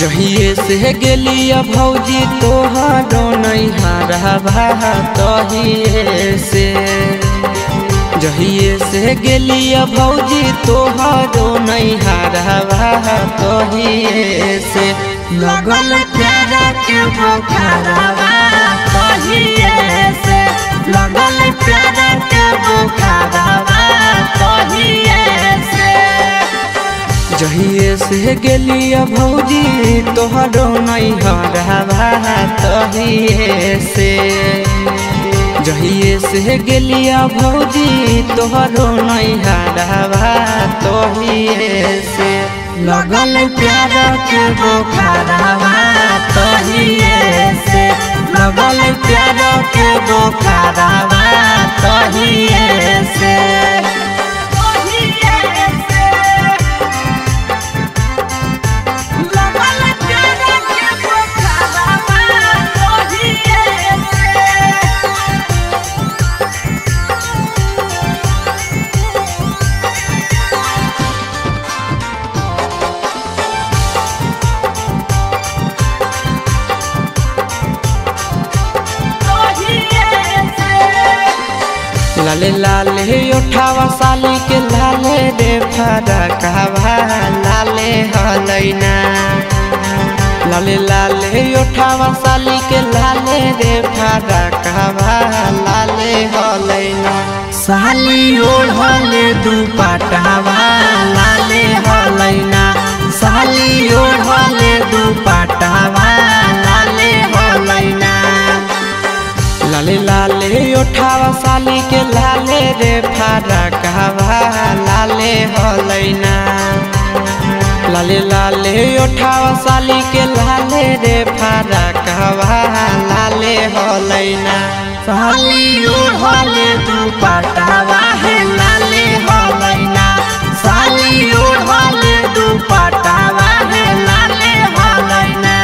जहिए से गेलिया भौजी तोहार नैहरा भा तहिए से, जहिए से गेलिया भौजी तोहार नैहरा भा तहिए से, लगल प्यारा के बोखारा बा तहिए से, लगल प्यारा के बोखारा बा तहिए से। जहिए से गेलिया भौजी तोहार नैहरा भा तहिए से, जहिए से गेलिया भौजी तोहार नैहरा भा तहिए से, लगल प्यारा के बोखारा बा तहिए से, लगल प्यारा के बोखारा बा तहिए से। लाले लाले उठावा साली के लाले रे फरकवा लाले हलैना, लाले लाले उठावा साली के लाले रे फरकवा लाले हलैना, साली ओढ़ले दुपट्टावा लाले हलैना, साली ओढ़ले दुपट्टावा लाले हलैना, लाले लाले उठावा साली के लाले रे फरकवा लाले हलैना, लाले लाले उठावा साली के लाले रे फरकवा लाले हलैना, साली ओढ़ले दुपट्टावा है लाले हलैना, साली ओढ़ले दुपट्टावा है लाले हलैना।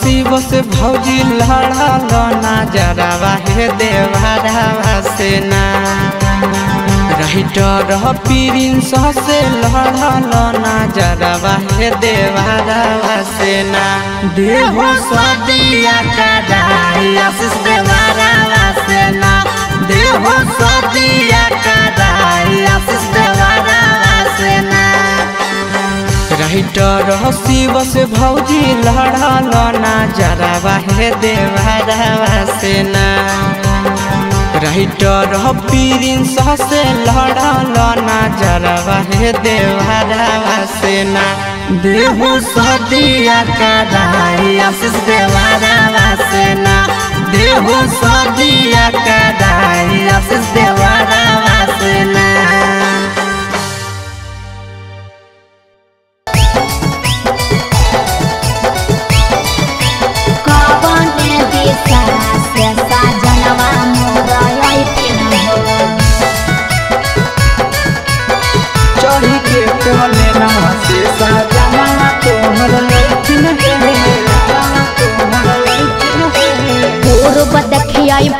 शिव से भौजी लड़ल ना जरावा हे देवरावा से ना, राइटर प्रिंस से लड़ल ना जरावा हे देवरावा से ना, देहो सदिया कदाई आशीष देवरावा से ना, देहो सदिया कदाई आशीष देवरावा से ना। राइटर शिव से भौजी लड़ल ना जरावा हे देवरावा से ना, राइटर प्रिंस से लड़ल ना जरावा हे देवरावा से ना, देहु सदिया कदाई आशीष देवरावा से ना, देहु सदिया कदाई आशीष देवरावा से ना।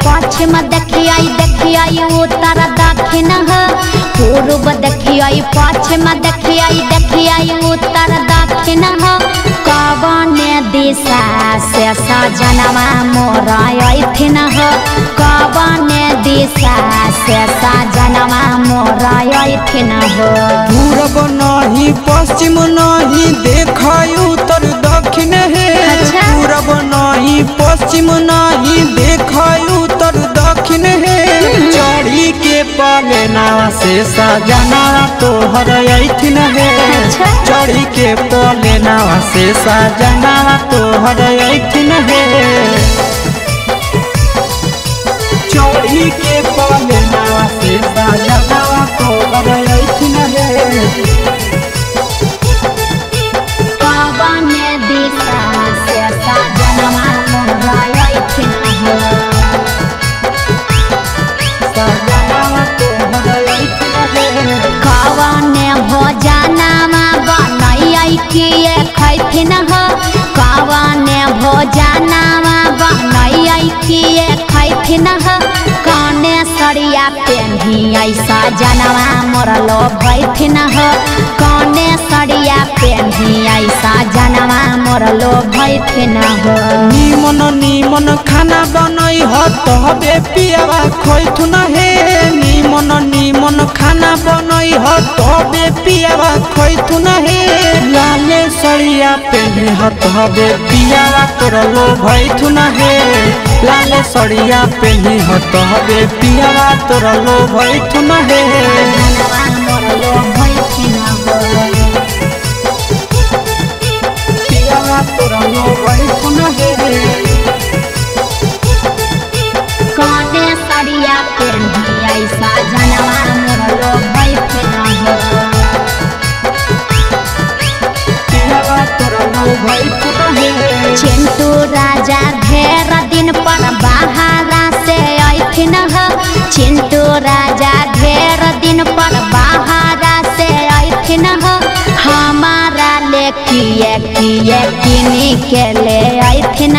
पश्चिम देखियाई देखियाई उत्तरा दक्षिण है, पूर्व देखियाई पश्चिम देखियाई देखियाई उत्तरा दक्षिण है, कवन दिशा से सजनवा मोर अथिन है, कवन दिशा से सजनवा मोर अथिन है। पूर्व नहीं पश्चिम नहीं देखई उत्तर दक्षिण है, पूर्व नहीं पश्चिम नहीं देखई उत्तर दक्षिण है, चढ़ी के पाले नावा से सजना तोहर अथिन है, चढ़ी के पाले नावा से सजना तोहर अथिन है, चढ़ी के पाले नावा से सजना तोहर अथिन है। खजानावा बनई के खैथिन कौने सड़िया पेन्ही सजनवा मरलो भैथिन कौने सड़िया पेन्ही सजनवा मरलो भैथिन निमन खाना बनई हो तबे पियावा खैथुन हे निमन खाना बनई हो तबे पियावा खैथुन हे लाले सड़िया पेन्ही हो तबे पियावा करलो भैथुन हे लाल सड़िया पेन्ही हतो हबे पियावा तोरा लो भैथुन हे ननवा मरलो भैथुन पियावा तोरा लो भैथुन हे काटे सड़िया पेन्ही ऐसा जनवा मरलो भैथुन हे पियावा तोरा लो भैथुन हे चिंटू राजा घेरा दिन पर बाहरा से अथिन चिंटू राजा ढेर दिन पर बाहरा से अथिन हमारा ले किए किए किनी के ले अथिन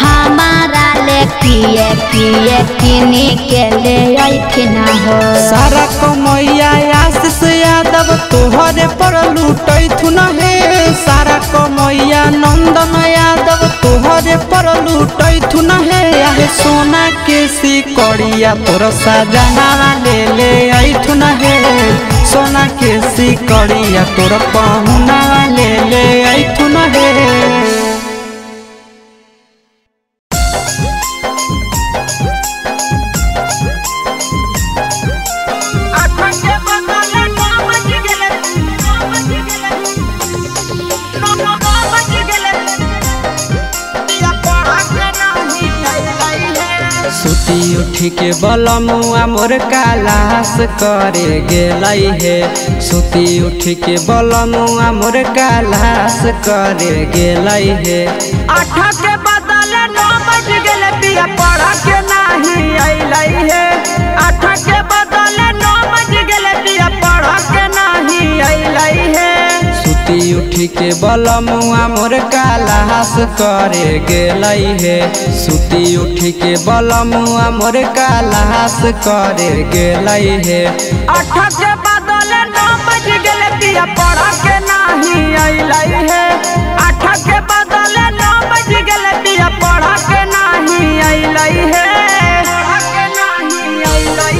हमारा ले किए किए किनी के ले अथिन सारा कमैया आशीष यादव तोहरे पर लूटैथुन हे सारा कमैया नंदन यादव तोहरे पर लूटैथुन हे आहे सोना के सिकड़िया तोर सजनवा ले ले अइथुन हे सोना के सिकड़िया तोर पहुनवा ले ले अइथुन हे। उठी के बलमुआ मोर कालास करे गेलई हे सुती उठी के बलमुआ मोर कालास करे गेलई हे आठ के बदले नौ बज गेले पिया पढ़ा के नहीं अइलई हे आठ के बदले नौ बज गेले पिया पढ़ा के नहीं अइलई हे सुती उठी के बलमुआ मोर कालास करे गेलई हे सुती उठी के बलमुआ मोर कालास करे गेलई हे आठ के बदले नौ बज गेले पिया पढ़ा के नाही अइलई हे आठ के बदले नौ बज गेले पिया पढ़ा के नाही अइलई हे पढ़ा के नाही अइलई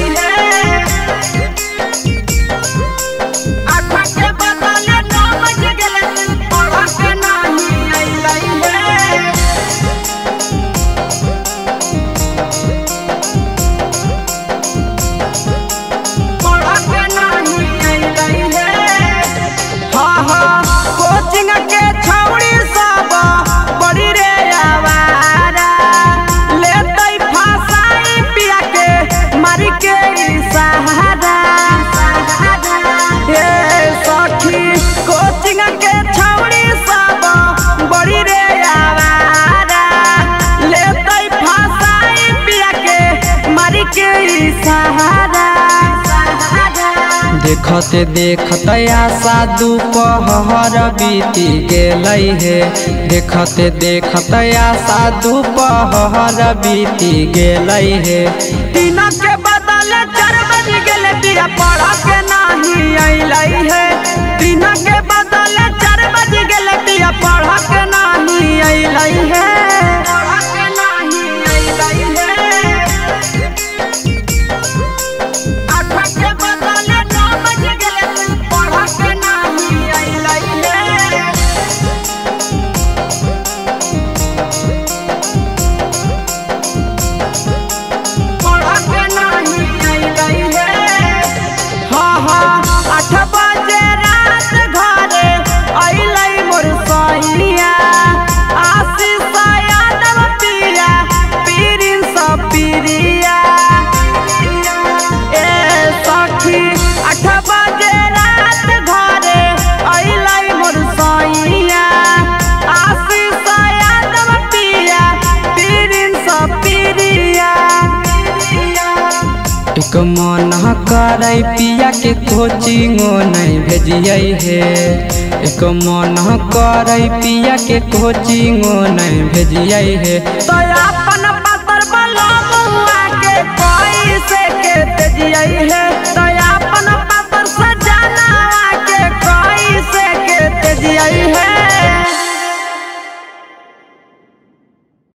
हे देखते देखते आशा दोपहर बीती गेलई हे देखते देखते आशा दोपहर बीती गेलई हे तीन के बदले चार बज गेले पिया पढ़ा के नाही अइलई हे तीन के बदले चार बज गेले पिया पढ़ा के नाही अइलई हे पढ़ा के नाही अइलई हे आठ के बदले मन करे पिया के कोचिंगो नहीं भेजिए हे एक मन कर पिया के कोचिंगो नहीं भेजिया है तो अपन पत्थर बलवा के कोई से के भेजिया है।